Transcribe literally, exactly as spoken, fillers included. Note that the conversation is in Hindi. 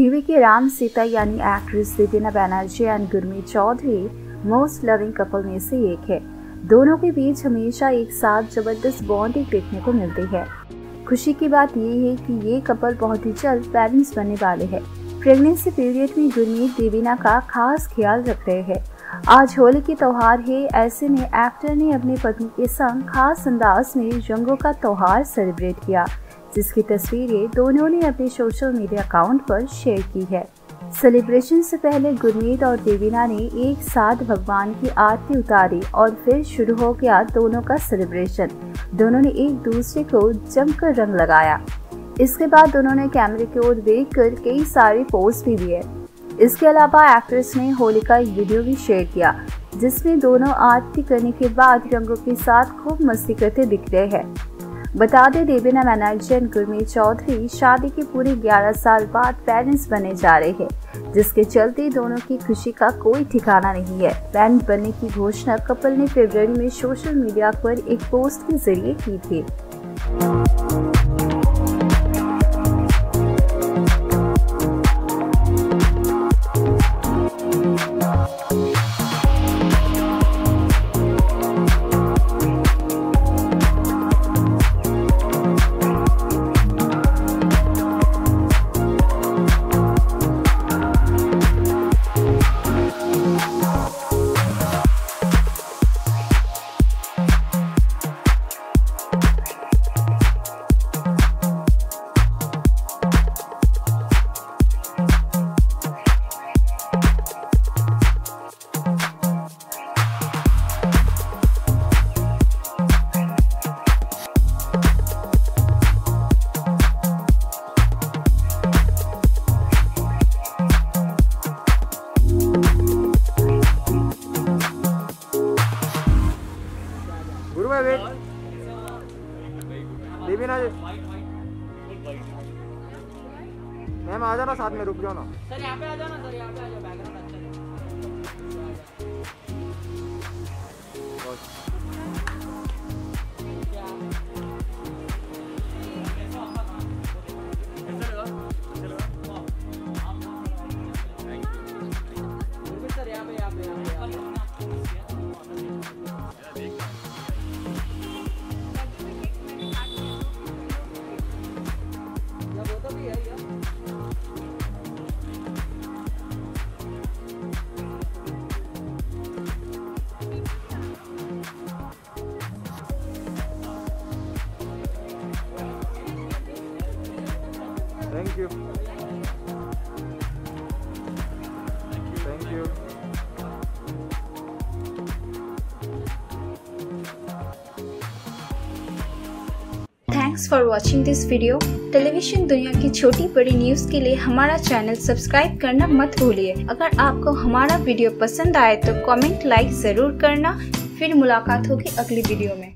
टीवी की राम सीता यानी actress Debina Banerjee and Gurmeet Chaudhary most loving couple में से एक है। दोनों के बीच हमेशा एक साथ जबरदस्त बॉन्डिंग देखने को मिलती है। खुशी की बात ये है कि ये कपल बहुत ही जल्द पेरेंट्स बनने वाले हैं। प्रेगनेंसी पीरियड में गुरमीत देबिना का खास ख्याल रखते हैं। आज होली के त्योहार है, ऐसे में एक्टर ने अपनी पत्नी के संग खास अंदाज में रंगों का त्योहार सेलिब्रेट किया, जिसकी तस्वीरें दोनों ने अपने सोशल मीडिया अकाउंट पर शेयर की है। सेलिब्रेशन से पहले गुरमीत और देबिना ने एक साथ भगवान की आरती उतारी और फिर शुरू हो गया दोनों का सेलिब्रेशन। दोनों ने एक दूसरे को जमकर रंग लगाया। इसके बाद दोनों ने कैमरे की ओर देख कर कई सारे पोस्ट भी दिए। इसके अलावा एक्ट्रेस ने होली का एक वीडियो भी शेयर किया, जिसमें दोनों आरती करने के बाद रंगों के साथ खूब मस्ती करते दिख रहे हैं। बता दें, देबिना बनर्जी और गुरमीत चौधरी शादी के पूरे ग्यारह साल बाद पेरेंट्स बने जा रहे हैं, जिसके चलते दोनों की खुशी का कोई ठिकाना नहीं है। पेरेंट बनने की घोषणा कपल ने फरवरी में सोशल मीडिया पर एक पोस्ट के जरिए की थी। मैम आ जाना, साथ में रुक जाओ ना सर, यहाँ पे आ जाना सर, यहाँ पे आ जाओ, बैकग्राउंड अच्छा है सर। यहाँ पे यहाँ पे यहाँ पे Thank you. Thank you. Thanks for watching this video. Television दुनिया की छोटी बड़ी न्यूज के लिए हमारा चैनल सब्सक्राइब करना मत भूलिए। अगर आपको हमारा वीडियो पसंद आए तो कमेंट लाइक जरूर करना। फिर मुलाकात होगी अगली वीडियो में।